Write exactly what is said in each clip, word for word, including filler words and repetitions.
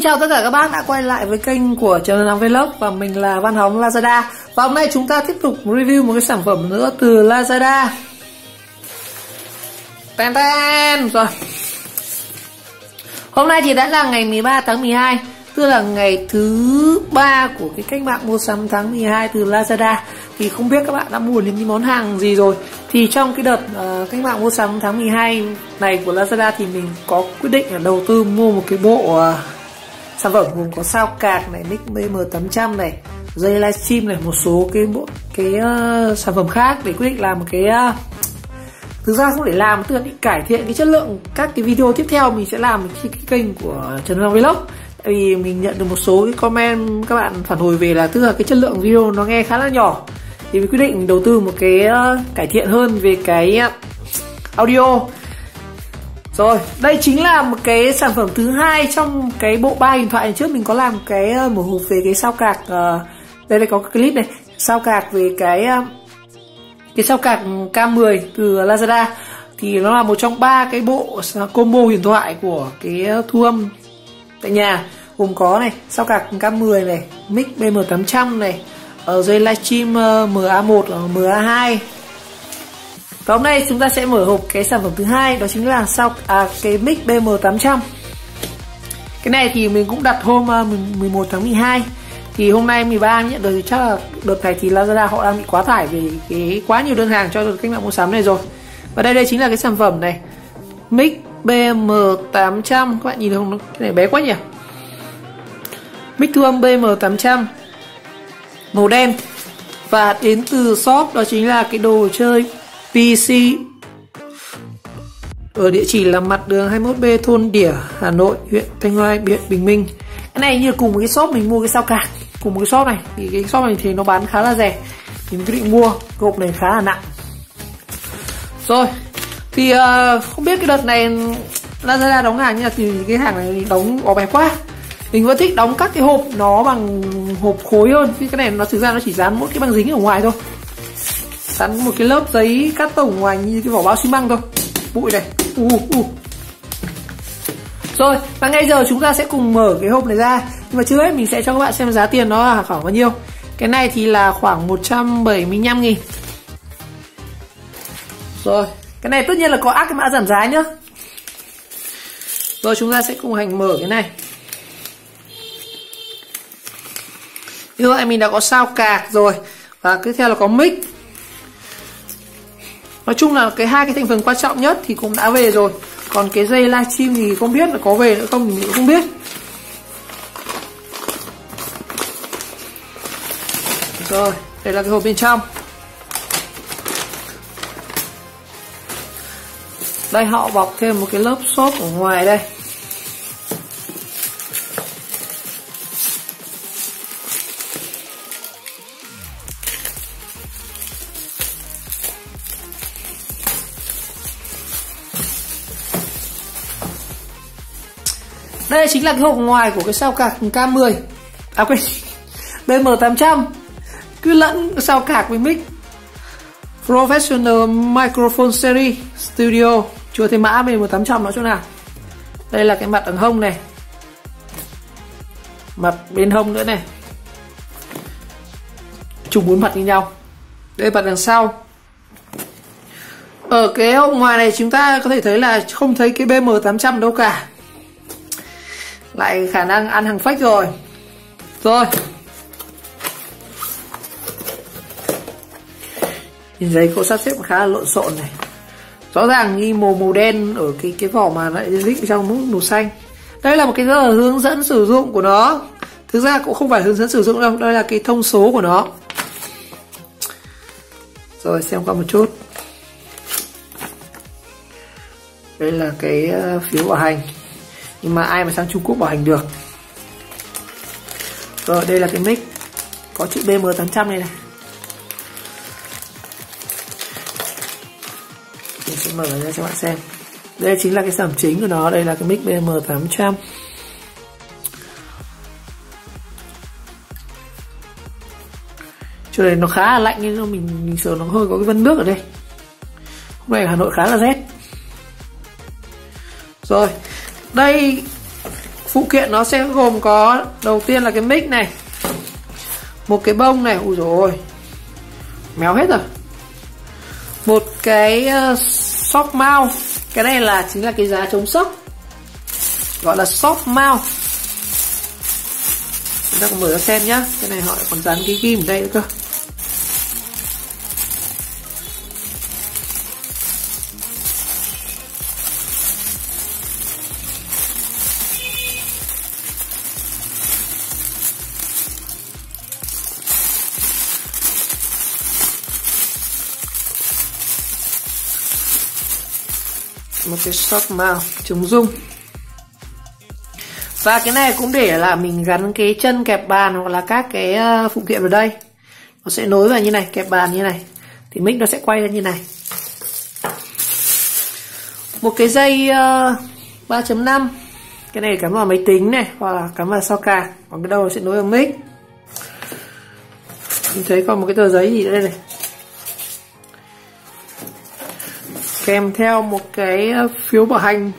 Xin chào tất cả các bác đã quay lại với kênh của Trần Long Vlog và mình là Văn Hóng Lazada. Và hôm nay chúng ta tiếp tục review một cái sản phẩm nữa từ Lazada. Ten ten rồi. Hôm nay thì đã là ngày mười ba tháng mười hai, tức là ngày thứ ba của cái cách mạng mua sắm tháng mười hai từ Lazada. Thì không biết các bạn đã mua đến những món hàng gì rồi. Thì trong cái đợt uh, cách mạng mua sắm tháng mười hai này của Lazada thì mình có quyết định là đầu tư mua một cái bộ uh, sản phẩm gồm có sao cạc này, mic B M tám trăm này, dây livestream này, một số cái bộ cái uh, sản phẩm khác để quyết định làm một cái uh, thực ra không để làm, tức là để cải thiện cái chất lượng các cái video tiếp theo mình sẽ làm cái, cái kênh của Trần Long Vlog. Tại vì mình nhận được một số cái comment các bạn phản hồi về là tức là cái chất lượng video nó nghe khá là nhỏ. Thì mình quyết định đầu tư một cái uh, cải thiện hơn về cái uh, audio. Rồi, đây chính là một cái sản phẩm thứ hai trong cái bộ ba điện thoại này. Trước mình có làm cái uh, một hộp về cái sao cạc, uh, đây đây có cái clip này, sao cạc về cái uh, cái sao cạc K mười từ Lazada. Thì nó là một trong ba cái bộ combo huyền thoại của cái thu âm tại nhà, gồm có này sao cạc K mười này, mic B M tám trăm này, ở dây livestream M A một, M A hai. Và hôm nay chúng ta sẽ mở hộp cái sản phẩm thứ hai, đó chính là sao à, cái mic B M tám trăm. Cái này thì mình cũng đặt hôm uh, mười một tháng mười hai. Thì hôm nay mười ba nhận được, chắc là đợt này thì Lazada họ đang bị quá tải về cái quá nhiều đơn hàng cho đợt cách mạng mua sắm này rồi. Và đây đây chính là cái sản phẩm này, mic B M tám trăm. Các bạn nhìn thấy không? Cái này bé quá nhỉ. Mic thu âm B M tám trăm màu đen và đến từ shop, đó chính là cái đồ chơi pê xê ở địa chỉ là mặt đường hai mươi mốt B, thôn Đỉa, Hà Nội, huyện Thanh Oai, huyện Bình Minh. Cái này như cùng với cái shop mình mua cái sao cạc, cùng với cái shop này thì cái shop này thì nó bán khá là rẻ, thì mình quyết định mua. Hộp này khá là nặng rồi. Thì uh, không biết cái đợt này Lazada đóng hàng như là thì cái hàng này đóng bó bé quá. Mình vẫn thích đóng các cái hộp nó bằng hộp khối hơn, vì cái này nó thực ra nó chỉ dán mỗi cái băng dính ở ngoài thôi, dán một cái lớp giấy cắt tông ngoài như cái vỏ bao xi măng thôi, bụi này. u u Rồi, và ngay giờ chúng ta sẽ cùng mở cái hộp này ra. Nhưng mà trước hết mình sẽ cho các bạn xem giá tiền nó là khoảng bao nhiêu. Cái này thì là khoảng một trăm bảy mươi lăm nghìn. Rồi, cái này tất nhiên là có áp cái mã giảm giá nhá. Rồi, chúng ta sẽ cùng hành mở cái này. Như vậy mình đã có sao cạc rồi, và tiếp theo là có mic. Nói chung là cái hai cái thành phần quan trọng nhất thì cũng đã về rồi. Còn cái dây livestream thì không biết là có về nữa không, mình cũng không biết. Rồi, đây là cái hộp bên trong. Đây họ bọc thêm một cái lớp xốp ở ngoài đây. Đây chính là cái hộp ngoài của cái sao cạc K mười, à quên, B M tám trăm. Cứ lẫn sao cạc với mic Professional Microphone Series Studio, chưa thấy mã B M tám trăm nó chỗ nào. Đây là cái mặt đằng hông này, mặt bên hông nữa này, chung bốn mặt như nhau. Đây mặt đằng sau. Ở cái hộp ngoài này chúng ta có thể thấy là không thấy cái B M tám trăm đâu cả, lại khả năng ăn hàng fake rồi. Rồi, nhìn giấy có sắp xếp khá là lộn xộn này, rõ ràng nghi màu màu đen ở cái cái vỏ mà lại dính trong mũ màu xanh. Đây là một cái rất là hướng dẫn sử dụng của nó, thực ra cũng không phải hướng dẫn sử dụng đâu, đây là cái thông số của nó. Rồi xem qua một chút, đây là cái phiếu bảo hành, nhưng mà ai mà sang Trung Quốc bảo hành được. Rồi đây là cái mic có chữ B M tám trăm này này. Mình sẽ mở ra cho các bạn xem. Đây chính là cái sản phẩm chính của nó, đây là cái mic B M tám trăm. Chỗ này nó khá là lạnh nên mình mình sợ nó hơi có cái vân nước ở đây. Hôm nay ở Hà Nội khá là rét. Rồi, đây Phụ kiện nó sẽ gồm có đầu tiên là cái mic này, một cái bông này, ui dồi ôi, méo hết rồi, một cái shock mount, cái này là chính là cái giá chống sốc, gọi là shock mount. Chúng ta cùng mở ra xem nhá, cái này họ còn dán cái ghim ở đây nữa cơ. Một cái shock mount chống rung. Và cái này cũng để là mình gắn cái chân kẹp bàn hoặc là các cái phụ kiện vào đây. Nó sẽ nối vào như này, kẹp bàn như này, thì mic nó sẽ quay ra như này. Một cái dây uh, ba chấm năm. Cái này cắm vào máy tính này, hoặc là cắm vào sao card. Còn cái đầu sẽ nối vào mic. Mình thấy còn một cái tờ giấy gì nữa đây này, kèm theo một cái phiếu bảo hành.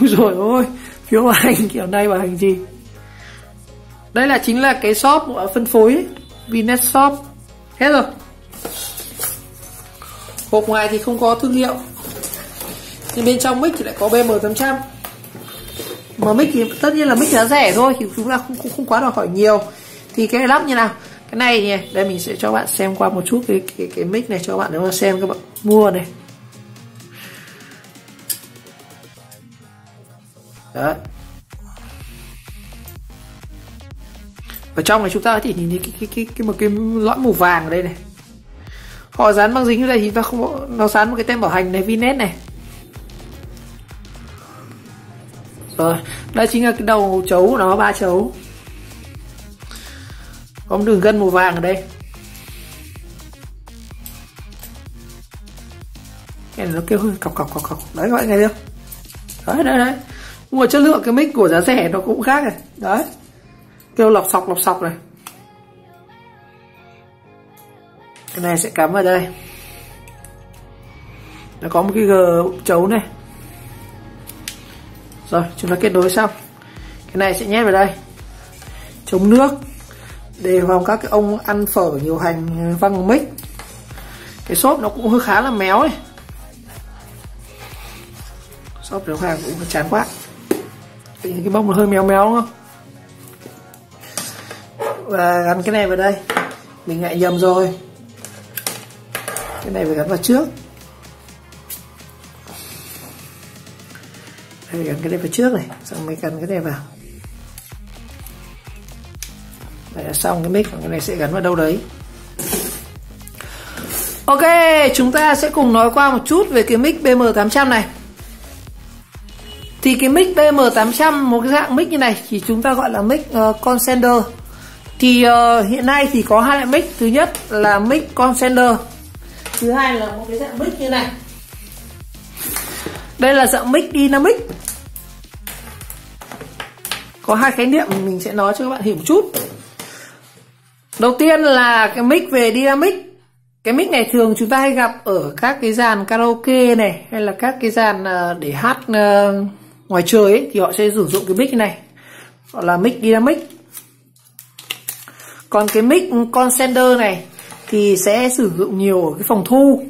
Ui dồi ôi, phiếu bảo hành kiểu này, bảo hành gì. Đây là chính là cái shop của phân phối ấy, Vinetshop. Hết rồi. Hộp ngoài thì không có thương hiệu, nhưng bên trong mic thì lại có B M tám trăm. Mà mic thì tất nhiên là mic giá rẻ thôi, thì chúng ta không, không, không quá đòi hỏi nhiều. Thì cái này lắp như nào? Cái này nhỉ, đây mình sẽ cho bạn xem qua một chút cái, cái, cái mic này cho bạn, nếu mà xem các bạn mua này. Đấy. Ở trong này chúng ta có thể nhìn thấy cái, cái, cái, cái, một cái lõi màu vàng ở đây này. Họ dán băng dính như này thì ta không, nó dán một cái tem bảo hành này, Vinet này. Rồi, đây chính là cái đầu chấu của nó, ba chấu. Có một đường gân màu vàng ở đây. Cái này nó kêu cọc cọc cọc cọc. Đấy các bạn nghe không? Đấy đấy đấy. Mà chất lượng cái mic của giá rẻ nó cũng khác này. Đấy, kêu lọc sọc lọc sọc này. Cái này sẽ cắm vào đây. Nó có một cái gờ chấu này. Rồi chúng ta kết nối xong. Cái này sẽ nhét vào đây, chống nước, để phòng các cái ông ăn phở nhiều hành văng vào mic. Cái xốp nó cũng hơi khá là méo này. Xốp nó hàng cũng chán quá, cái bông nó hơi méo méo đúng không. Và gắn cái này vào đây, mình lại nhầm rồi, cái này phải gắn vào trước. Đây, gắn cái này vào trước này, xong mới gắn cái này vào. Đấy là xong cái mic, cái này sẽ gắn vào đâu đấy. Ok, chúng ta sẽ cùng nói qua một chút về cái mic B M tám trăm này. Thì cái mic B M tám trăm, một cái dạng mic như này thì chúng ta gọi là mic uh, Condenser. Thì uh, hiện nay thì có hai loại mic, thứ nhất là mic Condenser, thứ hai là một cái dạng mic như này. Đây là dạng mic Dynamic. Có hai khái niệm mình sẽ nói cho các bạn hiểu một chút. Đầu tiên là cái mic về Dynamic. Cái mic này thường chúng ta hay gặp ở các cái dàn karaoke này, hay là các cái dàn uh, để hát uh, ngoài trời ấy, thì họ sẽ sử dụng cái mic này, gọi là mic Dynamic. Còn cái mic Condenser này thì sẽ sử dụng nhiều ở cái phòng thu.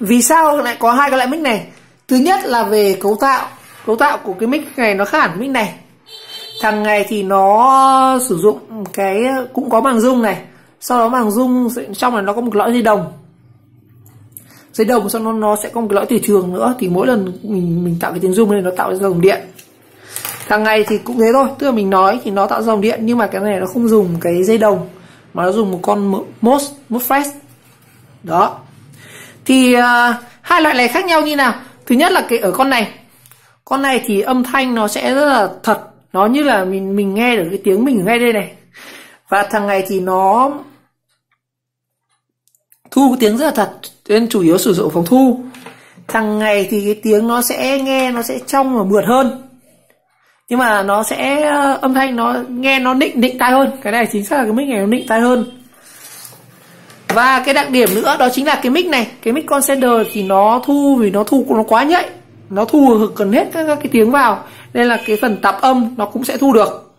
Vì sao lại có hai cái loại mic này? Thứ nhất là về cấu tạo. Cấu tạo của cái mic này nó khác hẳn mic này. Thằng này thì nó sử dụng cái cũng có màng rung này, sau đó màng rung trong này nó có một lõi dây đồng. Dây đồng sau đó nó sẽ có một cái lõi từ trường nữa, thì mỗi lần mình mình tạo cái tiếng rung lên nó tạo ra dòng điện. Thằng này thì cũng thế thôi, tức là mình nói thì nó tạo dòng điện, nhưng mà cái này nó không dùng cái dây đồng mà nó dùng một con mosfet. Đó. Thì uh, hai loại này khác nhau như nào? Thứ nhất là cái ở con này. Con này thì âm thanh nó sẽ rất là thật, nó như là mình mình nghe được cái tiếng mình nghe đây này. Và thằng này thì nó thu tiếng rất là thật, nên chủ yếu sử dụng phòng thu. Thằng này thì cái tiếng nó sẽ nghe nó sẽ trong và mượt hơn, nhưng mà nó sẽ âm thanh nó nghe nó nịnh nịnh tai hơn. Cái này chính xác là cái mic này nó nịnh tai hơn. Và cái đặc điểm nữa đó chính là cái mic này, cái mic Condenser thì nó thu, vì nó thu nó quá nhạy, nó thu gần hết các, các cái tiếng vào, nên là cái phần tạp âm nó cũng sẽ thu được.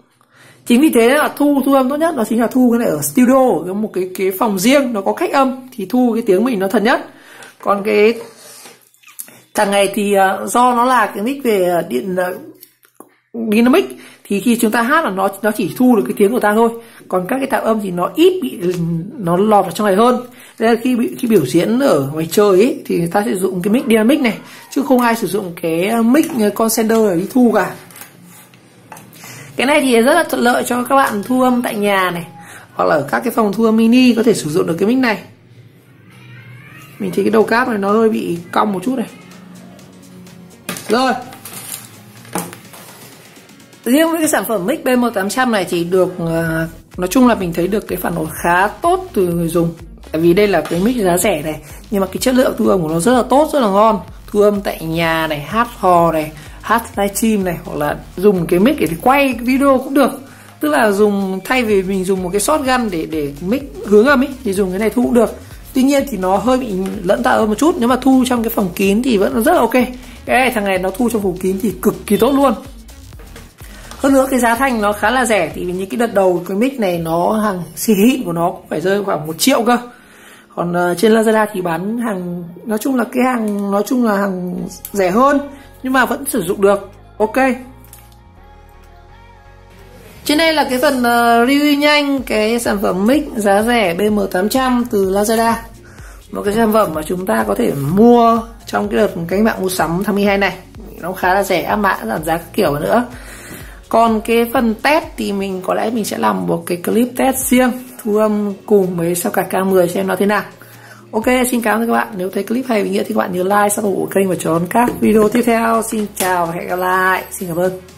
Chính vì thế là thu thu âm tốt nhất nó chính là thu cái này ở studio, có một cái cái phòng riêng nó có cách âm thì thu cái tiếng mình nó thật nhất. Còn cái thằng này thì do nó là cái mic về điện Dynamic thì khi chúng ta hát là nó nó chỉ thu được cái tiếng của ta thôi, còn các cái tạp âm thì nó ít bị nó lọt vào trong này hơn. Nên là khi bị khi biểu diễn ở ngoài trời ấy, thì người ta sẽ dùng cái mic Dynamic này, chứ không ai sử dụng cái mic Condenser để đi thu cả. Cái này thì rất là thuận lợi cho các bạn thu âm tại nhà này, hoặc là ở các cái phòng thu âm mini có thể sử dụng được cái mic này. Mình thấy cái đầu cáp này nó hơi bị cong một chút này. Rồi, riêng với cái sản phẩm mic B M tám trăm này thì được, nói chung là mình thấy được cái phản hồi khá tốt từ người dùng. Tại vì đây là cái mic giá rẻ này, nhưng mà cái chất lượng thu âm của nó rất là tốt, rất là ngon. Thu âm tại nhà này, hát hò này, hát livestream này, hoặc là dùng cái mic để quay video cũng được. Tức là dùng, thay vì mình dùng một cái shotgun để để mic hướng âm ấy, thì dùng cái này thu cũng được. Tuy nhiên thì nó hơi bị lẫn tạp âm một chút, nếu mà thu trong cái phòng kín thì vẫn rất là ok. Cái này, thằng này nó thu trong phòng kín thì cực kỳ tốt luôn. Hơn nữa cái giá thành nó khá là rẻ, thì như cái đợt đầu cái mic này nó hàng xịn xịn của nó cũng phải rơi khoảng một triệu cơ. Còn uh, trên Lazada thì bán hàng, nói chung là cái hàng nói chung là hàng rẻ hơn nhưng mà vẫn sử dụng được. Ok. Trên đây là cái phần uh, review nhanh cái sản phẩm mic giá rẻ B M tám trăm từ Lazada. Một cái sản phẩm mà chúng ta có thể mua trong cái đợt cánh mạng mua sắm tháng mười hai này. Nó khá là rẻ, áp mã giảm giá các kiểu nữa. Còn cái phần test thì mình có lẽ mình sẽ làm một cái clip test riêng thu âm cùng với sao cả K mười xem nó thế nào. Ok, xin cảm ơn các bạn. Nếu thấy clip hay ý nghĩa thì các bạn nhớ like, subscribe kênh và cho các video tiếp theo. Xin chào và hẹn gặp lại. Xin cảm ơn.